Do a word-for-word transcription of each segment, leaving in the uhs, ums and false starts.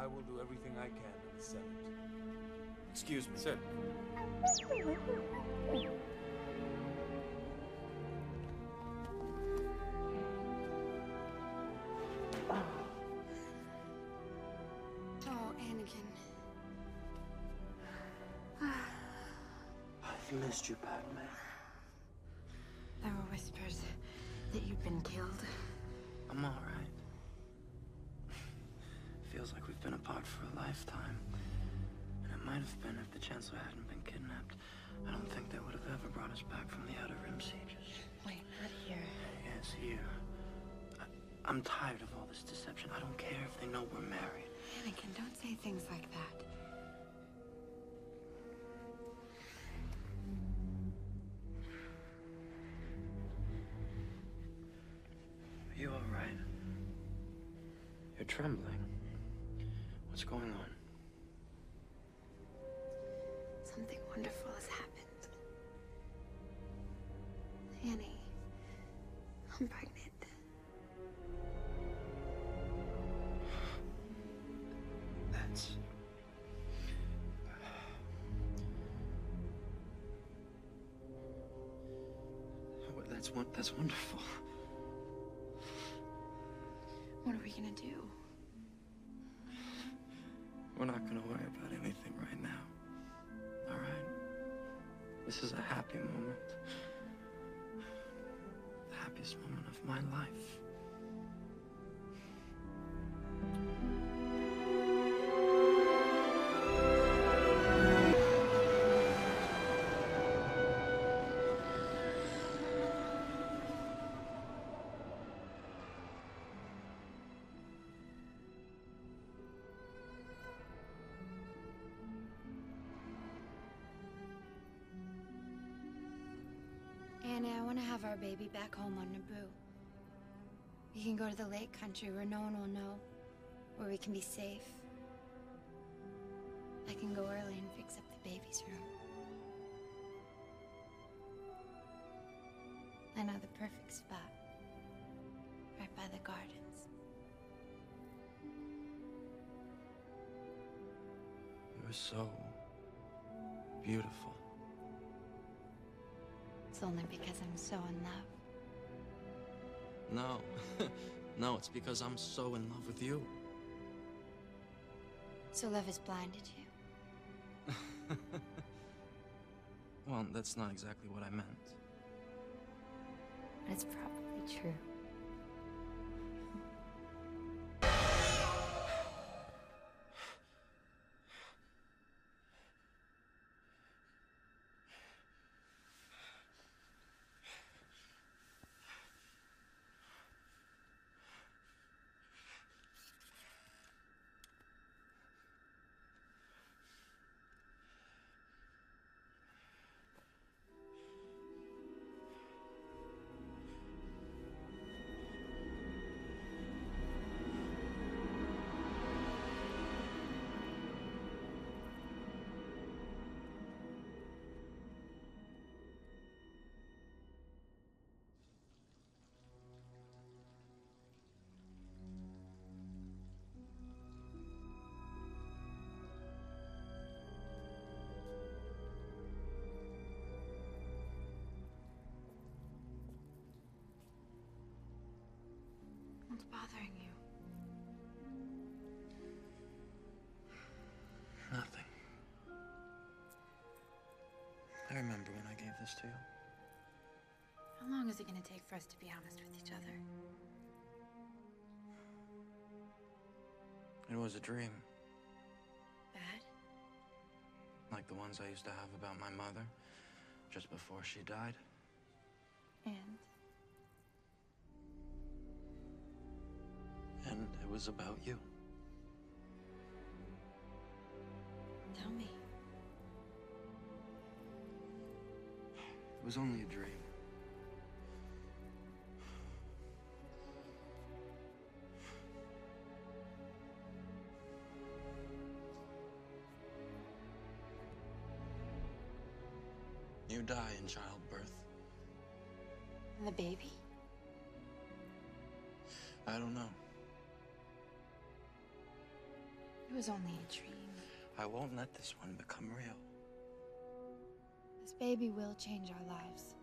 I will do everything I can in the Senate. Excuse me. Sit. Oh, Anakin. I've missed you, Padme. There were whispers that you'd been killed. I'm all right. Feels like we've been apart for a lifetime. And it might have been if the Chancellor hadn't been kidnapped. I don't think they would have ever brought us back from the Outer Rim sieges. Wait, not here. Yes, here. I, I'm tired of all this deception. I don't care if they know we're married. Anakin, don't say things like that. Are you all right? You're trembling. What's going on? Something wonderful has happened. Annie, I'm pregnant. That's... That's, one... That's wonderful. What are we gonna do? We're not gonna worry about anything right now, all right? This is a happy moment. The happiest moment of my life. Anna, I want to have our baby back home on Naboo. We can go to the Lake Country where no one will know, where we can be safe. I can go early and fix up the baby's room. I know the perfect spot, right by the gardens. You're so beautiful. It's only because I'm so in love. No. No, it's because I'm so in love with you. So love has blinded you? Well, that's not exactly what I meant. But it's probably true. What's bothering you? Nothing. I remember when I gave this to you. How long is it going to take for us to be honest with each other? It was a dream. Bad? Like the ones I used to have about my mother, just before she died. And? And it was about you. Tell me. It was only a dream. You die in childbirth. And the baby? I don't know. It was only a dream. I won't let this one become real. This baby will change our lives.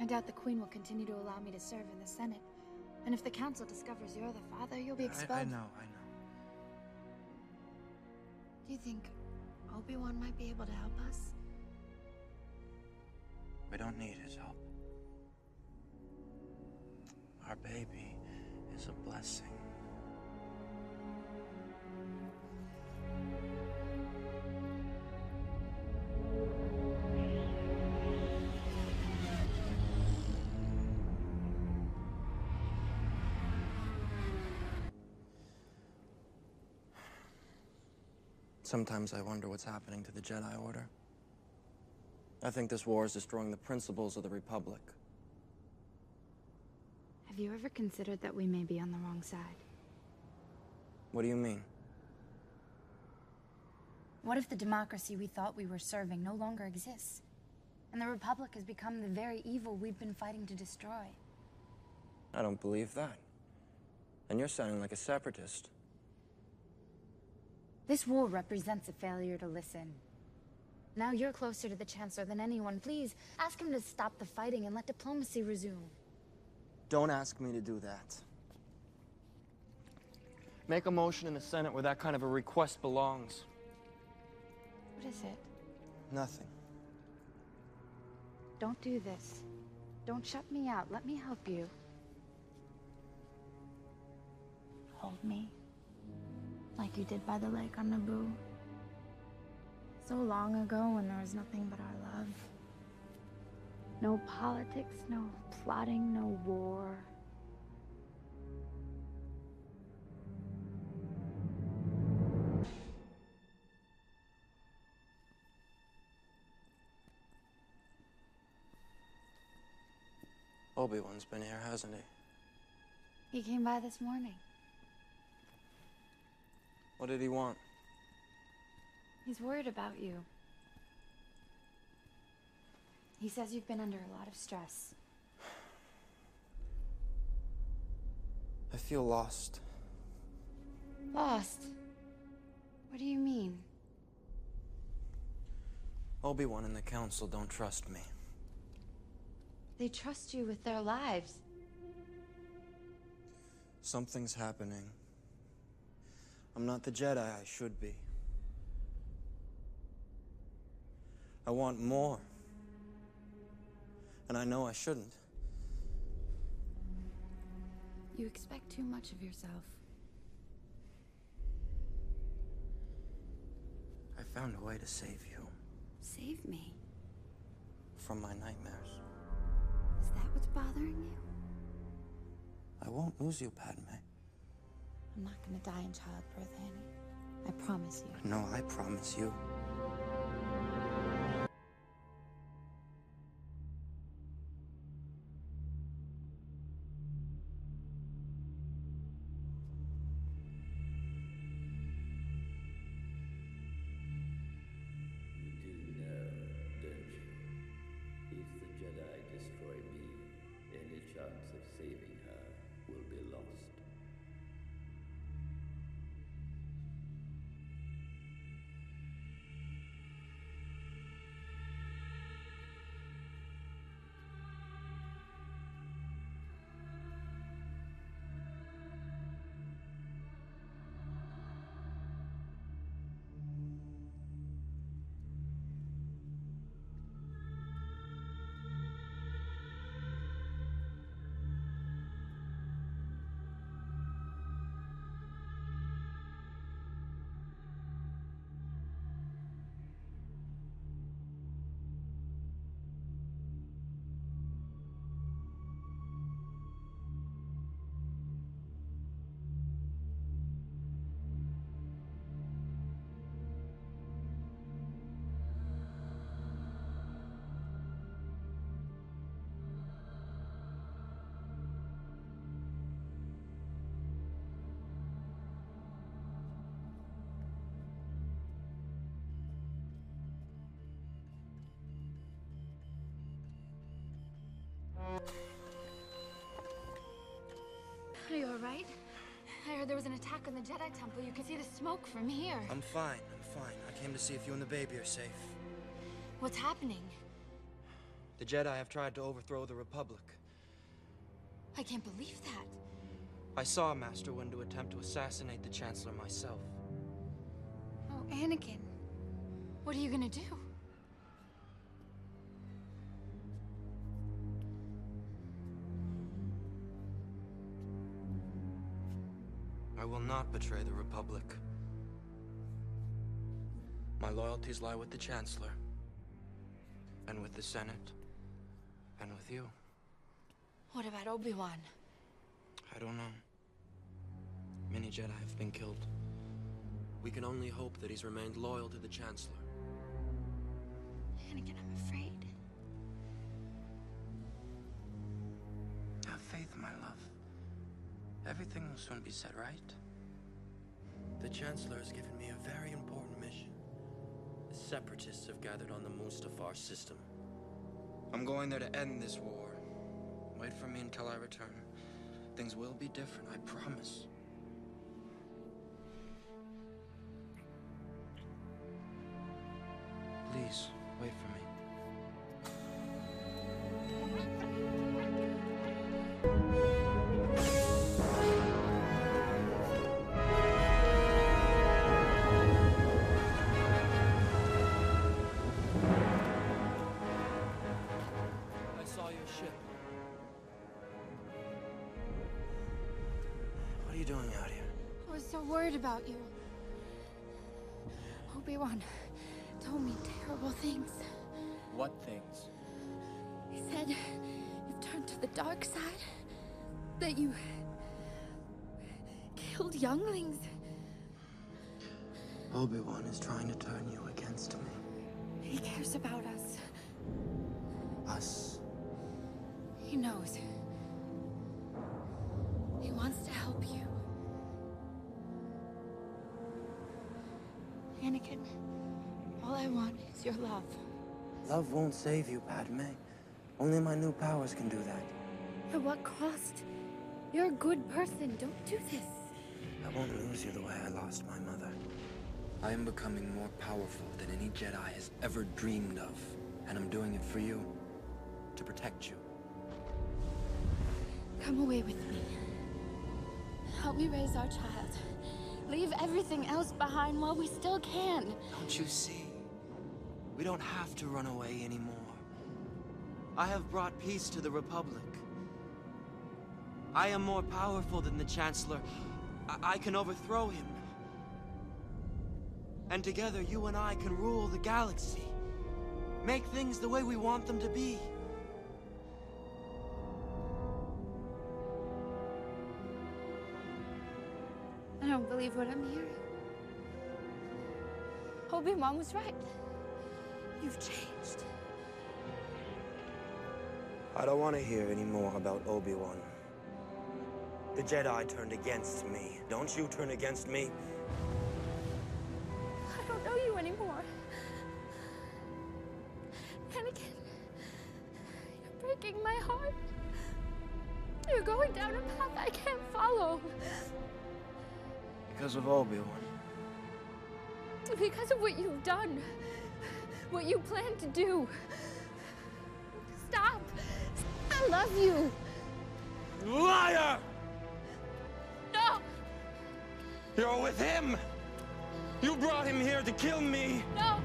I doubt the Queen will continue to allow me to serve in the Senate. And if the Council discovers you're the father, you'll be expelled. I, I know, I know. Do you think Obi-Wan might be able to help us? We don't need his help. Our baby is a blessing. Sometimes I wonder what's happening to the Jedi Order. I think this war is destroying the principles of the Republic. Have you ever considered that we may be on the wrong side? What do you mean? What if the democracy we thought we were serving no longer exists? And the Republic has become the very evil we've been fighting to destroy? I don't believe that. And you're sounding like a separatist. This war represents a failure to listen. Now you're closer to the Chancellor than anyone. Please, ask him to stop the fighting and let diplomacy resume. Don't ask me to do that. Make a motion in the Senate where that kind of a request belongs. What is it? Nothing. Don't do this. Don't shut me out. Let me help you. Hold me. Like you did by the lake on Naboo. So long ago when there was nothing but our love. No politics, no plotting, no war. Obi-Wan's been here, hasn't he? He came by this morning. What did he want? He's worried about you. He says you've been under a lot of stress. I feel lost. Lost? What do you mean? Obi-Wan and the Council don't trust me. They trust you with their lives. Something's happening. I'm not the Jedi I should be. I want more. And I know I shouldn't. You expect too much of yourself. I found a way to save you. Save me? From my nightmares. Is that what's bothering you? I won't lose you, Padme. I'm not gonna die in childbirth, Annie. I promise you. No, I promise you. there was an attack on the Jedi Temple. You can see the smoke from here. I'm fine. I'm fine. I came to see if you and the baby are safe. What's happening? The Jedi have tried to overthrow the Republic. I can't believe that. I saw Master Windu attempt to assassinate the Chancellor myself. Oh, Anakin. What are you gonna do? I will not betray the Republic. My loyalties lie with the Chancellor, and with the Senate, and with you. What about Obi-Wan? I don't know. Many Jedi have been killed. We can only hope that he's remained loyal to the Chancellor. Anakin, I'm afraid. Have faith, my love. Everything will soon be set right. The Chancellor has given me a very important mission. The Separatists have gathered on the Mustafar system. I'm going there to end this war. Wait for me until I return. Things will be different, I promise. Please, wait for me. About you. Obi-Wan told me terrible things. What things? He said you've turned to the dark side, that you killed younglings. Obi-Wan is trying to turn you against me. He cares about us. Us? He knows. He wants to help you. Anakin, all I want is your love. Love won't save you, Padme. Only my new powers can do that. At what cost? You're a good person. Don't do this. I won't lose you the way I lost my mother. I am becoming more powerful than any Jedi has ever dreamed of. And I'm doing it for you. To protect you. Come away with me. Help me raise our child. Leave everything else behind while we still can. Don't you see? We don't have to run away anymore. I have brought peace to the Republic. I am more powerful than the Chancellor. I, I can overthrow him. And together, you and I can rule the galaxy. Make things the way we want them to be. I don't believe what I'm hearing. Obi-Wan was right. You've changed. I don't want to hear any more about Obi-Wan. The Jedi turned against me. Don't you turn against me? I don't know you anymore. Anakin, you're breaking my heart. You're going down a path I can't follow. Because of Obi-Wan. Because of what you've done. What you plan to do. Stop. I love you. Liar! No! You're with him! You brought him here to kill me! No!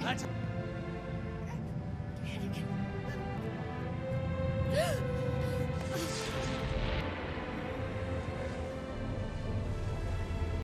That's...